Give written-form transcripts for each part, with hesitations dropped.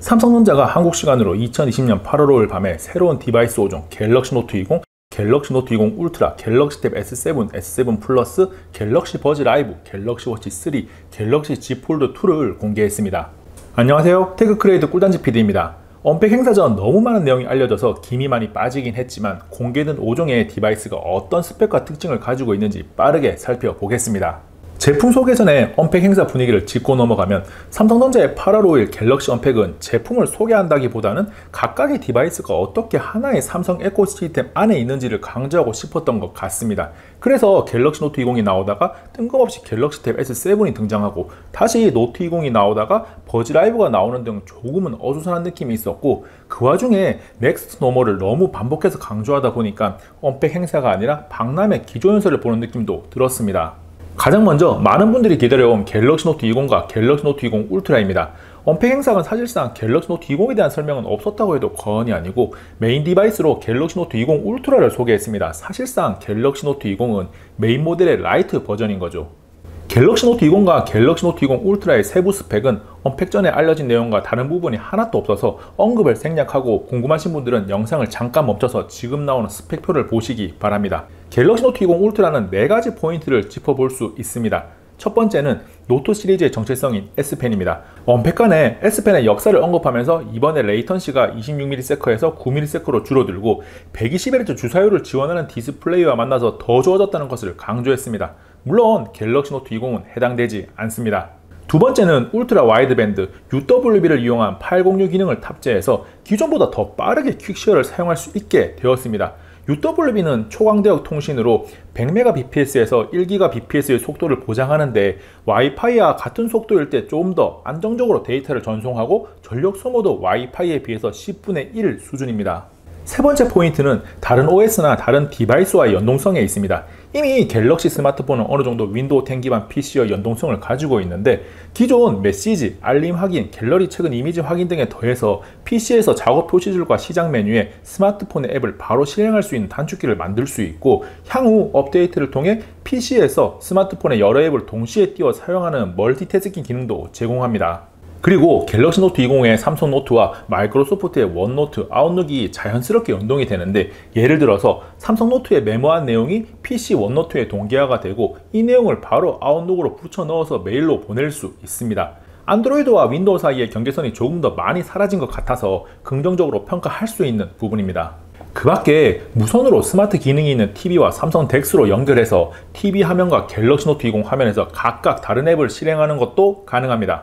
삼성전자가 한국 시간으로 2020년 8월 5일 밤에 새로운 디바이스 5종 갤럭시 노트 20, 갤럭시 노트 20 울트라, 갤럭시 탭 S7, S7 플러스, 갤럭시 버즈 라이브, 갤럭시 워치 3, 갤럭시 Z 폴드 2를 공개했습니다. 안녕하세요, 테크크리에이터 꿀단지 PD입니다. 언팩 행사 전 너무 많은 내용이 알려져서 김이 많이 빠지긴 했지만 공개된 5종의 디바이스가 어떤 스펙과 특징을 가지고 있는지 빠르게 살펴보겠습니다. 제품 소개 전에 언팩 행사 분위기를 짚고 넘어가면 삼성전자의 8월 5일 갤럭시 언팩은 제품을 소개한다기보다는 각각의 디바이스가 어떻게 하나의 삼성 에코시스템 안에 있는지를 강조하고 싶었던 것 같습니다. 그래서 갤럭시 노트 20이 나오다가 뜬금없이 갤럭시 탭 S7이 등장하고 다시 노트 20이 나오다가 버즈 라이브가 나오는 등 조금은 어수선한 느낌이 있었고, 그 와중에 넥스트 노멀을 너무 반복해서 강조하다 보니까 언팩 행사가 아니라 박람회 기조연설을 보는 느낌도 들었습니다. 가장 먼저 많은 분들이 기다려온 갤럭시 노트 20과 갤럭시 노트 20 울트라입니다. 언팩 행사는 사실상 갤럭시 노트 20에 대한 설명은 없었다고 해도 과언이 아니고 메인 디바이스로 갤럭시 노트 20 울트라를 소개했습니다. 사실상 갤럭시 노트 20은 메인 모델의 라이트 버전인 거죠. 갤럭시 노트 20과 갤럭시 노트 20 울트라의 세부 스펙은 언팩 전에 알려진 내용과 다른 부분이 하나도 없어서 언급을 생략하고, 궁금하신 분들은 영상을 잠깐 멈춰서 지금 나오는 스펙표를 보시기 바랍니다. 갤럭시 노트 20 울트라는 4가지 포인트를 짚어볼 수 있습니다. 첫 번째는 노트 시리즈의 정체성인 S펜입니다. 언팩 간에 S펜의 역사를 언급하면서 이번에 레이턴시가 26ms에서 9ms로 줄어들고 120Hz 주사율을 지원하는 디스플레이와 만나서 더 좋아졌다는 것을 강조했습니다. 물론 갤럭시 노트 20은 해당되지 않습니다. 두 번째는 울트라 와이드밴드 UWB를 이용한 806 기능을 탑재해서 기존보다 더 빠르게 퀵쉐어를 사용할 수 있게 되었습니다. UWB는 초광대역 통신으로 100Mbps에서 1Gbps의 속도를 보장하는데 와이파이와 같은 속도일 때 좀 더 안정적으로 데이터를 전송하고 전력 소모도 와이파이에 비해서 10분의 1 수준입니다. 세 번째 포인트는 다른 OS나 다른 디바이스와의 연동성에 있습니다. 이미 갤럭시 스마트폰은 어느 정도 윈도우 10 기반 PC와 연동성을 가지고 있는데 기존 메시지, 알림 확인, 갤러리 최근 이미지 확인 등에 더해서 PC에서 작업 표시줄과 시작 메뉴에 스마트폰의 앱을 바로 실행할 수 있는 단축키를 만들 수 있고, 향후 업데이트를 통해 PC에서 스마트폰의 여러 앱을 동시에 띄워 사용하는 멀티태스킹 기능도 제공합니다. 그리고 갤럭시 노트 20의 삼성 노트와 마이크로소프트의 원노트, 아웃룩이 자연스럽게 연동이 되는데, 예를 들어서 삼성 노트에 메모한 내용이 PC 원노트에 동기화가 되고 이 내용을 바로 아웃룩으로 붙여 넣어서 메일로 보낼 수 있습니다. 안드로이드와 윈도우 사이의 경계선이 조금 더 많이 사라진 것 같아서 긍정적으로 평가할 수 있는 부분입니다. 그 밖에 무선으로 스마트 기능이 있는 TV와 삼성 덱스로 연결해서 TV 화면과 갤럭시 노트 20 화면에서 각각 다른 앱을 실행하는 것도 가능합니다.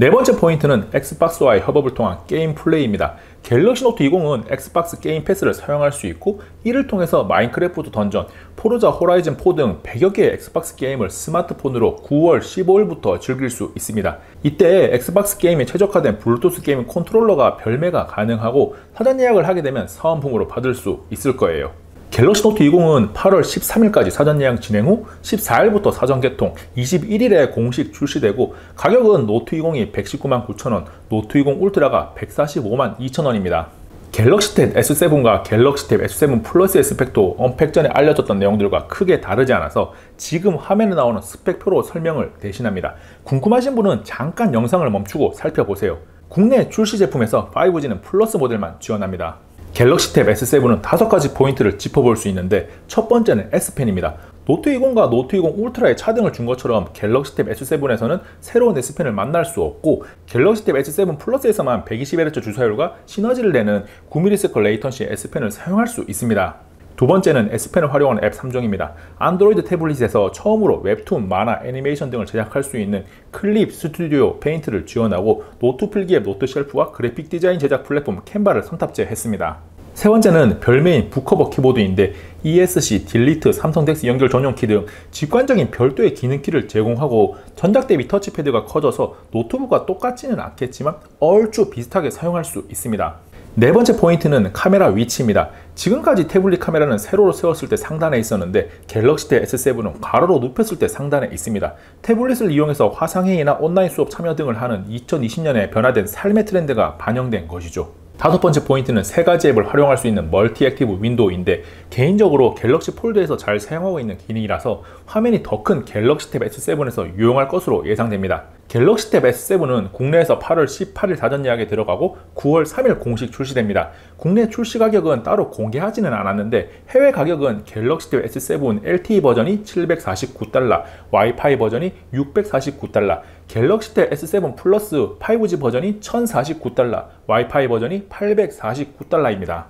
네 번째 포인트는 엑스박스와의 협업을 통한 게임 플레이입니다. 갤럭시 노트 20은 엑스박스 게임 패스를 사용할 수 있고, 이를 통해서 마인크래프트 던전, 포르자 호라이즌 4 등 100여 개의 엑스박스 게임을 스마트폰으로 9월 15일부터 즐길 수 있습니다. 이때 엑스박스 게임에 최적화된 블루투스 게임 컨트롤러가 별매가 가능하고 사전 예약을 하게 되면 사은품으로 받을 수 있을 거예요. 갤럭시 노트 20은 8월 13일까지 사전 예약 진행 후 14일부터 사전 개통, 21일에 공식 출시되고 가격은 노트 20이 1,199,000원, 노트 20 울트라가 1,452,000원입니다. 갤럭시 탭 S7과 갤럭시 탭 S7 플러스의 스펙도 언팩 전에 알려졌던 내용들과 크게 다르지 않아서 지금 화면에 나오는 스펙표로 설명을 대신합니다. 궁금하신 분은 잠깐 영상을 멈추고 살펴보세요. 국내 출시 제품에서 5G는 플러스 모델만 지원합니다. 갤럭시 탭 S7은 5가지 포인트를 짚어볼 수 있는데, 첫 번째는 S펜입니다. 노트 20과 노트 20 울트라에 차등을 준 것처럼 갤럭시 탭 S7에서는 새로운 S펜을 만날 수 없고, 갤럭시 탭 S7 플러스에서만 120Hz 주사율과 시너지를 내는 9ms 레이턴시의 S펜을 사용할 수 있습니다. 두 번째는 S펜을 활용한 앱 3종입니다. 안드로이드 태블릿에서 처음으로 웹툰, 만화, 애니메이션 등을 제작할 수 있는 클립, 스튜디오, 페인트를 지원하고 노트 필기 앱 노트 쉘프와 그래픽 디자인 제작 플랫폼 캔바를 선탑재했습니다. 세 번째는 별매인 북커버 키보드인데 ESC, 딜리트, 삼성 덱스 연결 전용 키 등 직관적인 별도의 기능 키를 제공하고, 전작 대비 터치패드가 커져서 노트북과 똑같지는 않겠지만 얼추 비슷하게 사용할 수 있습니다. 네 번째 포인트는 카메라 위치입니다. 지금까지 태블릿 카메라는 세로로 세웠을 때 상단에 있었는데 갤럭시 탭 S7은 가로로 눕혔을 때 상단에 있습니다. 태블릿을 이용해서 화상회의나 온라인 수업 참여 등을 하는 2020년에 변화된 삶의 트렌드가 반영된 것이죠. 다섯 번째 포인트는 3가지 앱을 활용할 수 있는 멀티 액티브 윈도우인데, 개인적으로 갤럭시 폴드에서 잘 사용하고 있는 기능이라서 화면이 더 큰 갤럭시 탭 S7에서 유용할 것으로 예상됩니다. 갤럭시 탭 S7은 국내에서 8월 18일 사전 예약에 들어가고 9월 3일 공식 출시됩니다. 국내 출시 가격은 따로 공개하지는 않았는데 해외 가격은 갤럭시 탭 S7 LTE 버전이 749달러, 와이파이 버전이 649달러, 갤럭시 탭 S7 플러스 5G 버전이 1049달러, 와이파이 버전이 849달러입니다.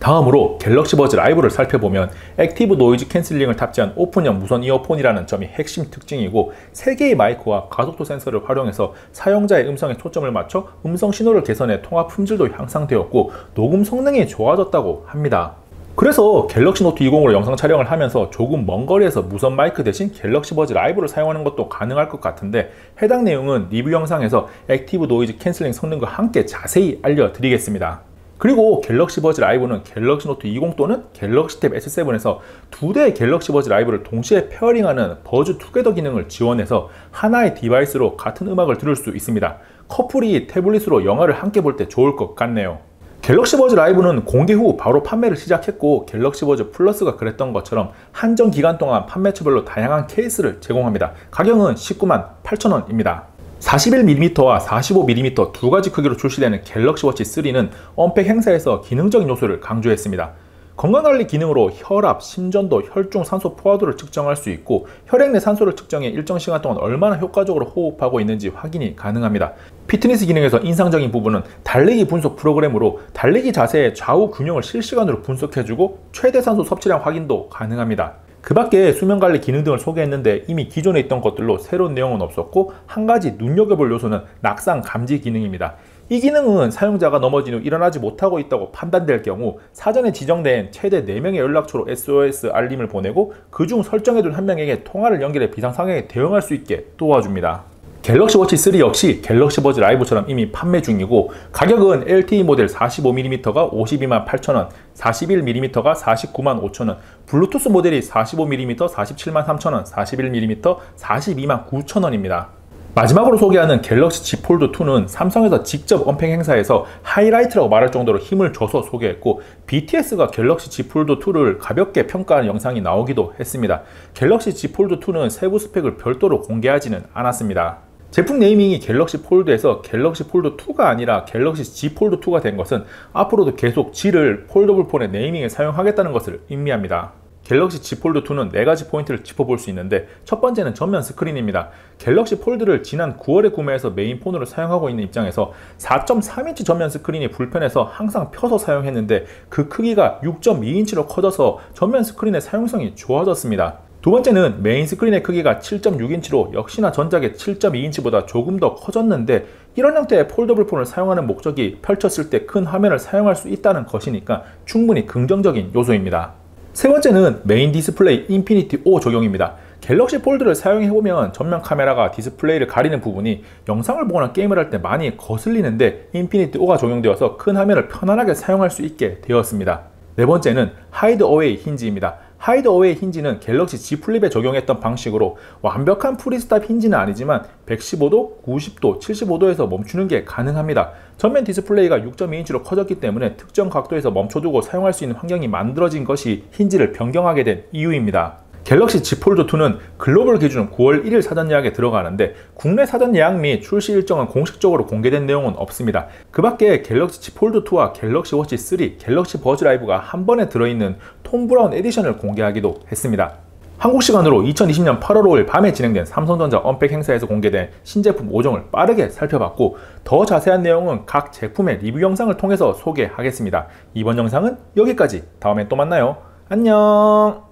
다음으로 갤럭시 버즈 라이브를 살펴보면 액티브 노이즈 캔슬링을 탑재한 오픈형 무선 이어폰이라는 점이 핵심 특징이고 3개의 마이크와 가속도 센서를 활용해서 사용자의 음성에 초점을 맞춰 음성 신호를 개선해 통화 품질도 향상되었고 녹음 성능이 좋아졌다고 합니다. 그래서 갤럭시 노트 20으로 영상 촬영을 하면서 조금 먼 거리에서 무선 마이크 대신 갤럭시 버즈 라이브를 사용하는 것도 가능할 것 같은데 해당 내용은 리뷰 영상에서 액티브 노이즈 캔슬링 성능과 함께 자세히 알려드리겠습니다. 그리고 갤럭시 버즈 라이브는 갤럭시 노트 20 또는 갤럭시 탭 S7에서 두 대의 갤럭시 버즈 라이브를 동시에 페어링하는 버즈 투게더 기능을 지원해서 하나의 디바이스로 같은 음악을 들을 수 있습니다. 커플이 태블릿으로 영화를 함께 볼 때 좋을 것 같네요. 갤럭시 버즈 라이브는 공개 후 바로 판매를 시작했고 갤럭시 버즈 플러스가 그랬던 것처럼 한정 기간 동안 판매처별로 다양한 케이스를 제공합니다. 가격은 198,000원입니다. 41mm와 45mm 두 가지 크기로 출시되는 갤럭시 워치 3는 언팩 행사에서 기능적인 요소를 강조했습니다. 건강관리 기능으로 혈압, 심전도, 혈중 산소 포화도를 측정할 수 있고 혈액 내 산소를 측정해 일정 시간 동안 얼마나 효과적으로 호흡하고 있는지 확인이 가능합니다. 피트니스 기능에서 인상적인 부분은 달리기 분석 프로그램으로 달리기 자세의 좌우 균형을 실시간으로 분석해주고 최대 산소 섭취량 확인도 가능합니다. 그 밖에 수면관리 기능 등을 소개했는데 이미 기존에 있던 것들로 새로운 내용은 없었고 한 가지 눈여겨볼 요소는 낙상 감지 기능입니다. 이 기능은 사용자가 넘어진 후 일어나지 못하고 있다고 판단될 경우 사전에 지정된 최대 4명의 연락처로 SOS 알림을 보내고 그중 설정해둔 한 명에게 통화를 연결해 비상상황에 대응할 수 있게 도와줍니다. 갤럭시 워치 3 역시 갤럭시 버즈 라이브처럼 이미 판매 중이고 가격은 LTE 모델 45mm가 528,000원, 41mm가 495,000원, 블루투스 모델이 45mm 473,000원, 41mm 429,000원입니다. 마지막으로 소개하는 갤럭시 Z 폴드2는 삼성에서 직접 언팩 행사에서 하이라이트라고 말할 정도로 힘을 줘서 소개했고 BTS가 갤럭시 Z 폴드2를 가볍게 평가하는 영상이 나오기도 했습니다. 갤럭시 Z 폴드2는 세부 스펙을 별도로 공개하지는 않았습니다. 제품 네이밍이 갤럭시 폴드에서 갤럭시 폴드2가 아니라 갤럭시 Z 폴드2가 된 것은 앞으로도 계속 G를 폴더블 폰의 네이밍에 사용하겠다는 것을 의미합니다. 갤럭시 Z 폴드2는 4가지 포인트를 짚어볼 수 있는데 첫 번째는 전면 스크린입니다. 갤럭시 폴드를 지난 9월에 구매해서 메인폰으로 사용하고 있는 입장에서 4.3인치 전면 스크린이 불편해서 항상 펴서 사용했는데 그 크기가 6.2인치로 커져서 전면 스크린의 사용성이 좋아졌습니다. 두 번째는 메인 스크린의 크기가 7.6인치로 역시나 전작의 7.2인치보다 조금 더 커졌는데 이런 형태의 폴더블 폰을 사용하는 목적이 펼쳤을 때 큰 화면을 사용할 수 있다는 것이니까 충분히 긍정적인 요소입니다. 세 번째는 메인 디스플레이 인피니티 O 적용입니다. 갤럭시 폴드를 사용해보면 전면 카메라가 디스플레이를 가리는 부분이 영상을 보거나 게임을 할 때 많이 거슬리는데 인피니티 O가 적용되어서 큰 화면을 편안하게 사용할 수 있게 되었습니다. 네 번째는 하이드 어웨이 힌지입니다. 하이드 어웨이 힌지는 갤럭시 Z 플립에 적용했던 방식으로 완벽한 프리스탑 힌지는 아니지만 115도, 90도, 75도에서 멈추는 게 가능합니다. 전면 디스플레이가 6.2인치로 커졌기 때문에 특정 각도에서 멈춰두고 사용할 수 있는 환경이 만들어진 것이 힌지를 변경하게 된 이유입니다. 갤럭시 Z 폴드2는 글로벌 기준 9월 1일 사전 예약에 들어가는데 국내 사전 예약 및 출시 일정은 공식적으로 공개된 내용은 없습니다. 그 밖에 갤럭시 Z 폴드2와 갤럭시 워치 3, 갤럭시 버즈 라이브가 한 번에 들어있는 톰 브라운 에디션을 공개하기도 했습니다. 한국 시간으로 2020년 8월 5일 밤에 진행된 삼성전자 언팩 행사에서 공개된 신제품 5종을 빠르게 살펴봤고 더 자세한 내용은 각 제품의 리뷰 영상을 통해서 소개하겠습니다. 이번 영상은 여기까지. 다음에 또 만나요. 안녕.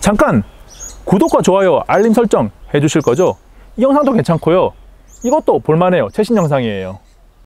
잠깐! 구독과 좋아요, 알림 설정 해주실 거죠? 이 영상도 괜찮고요. 이것도 볼만해요. 최신 영상이에요.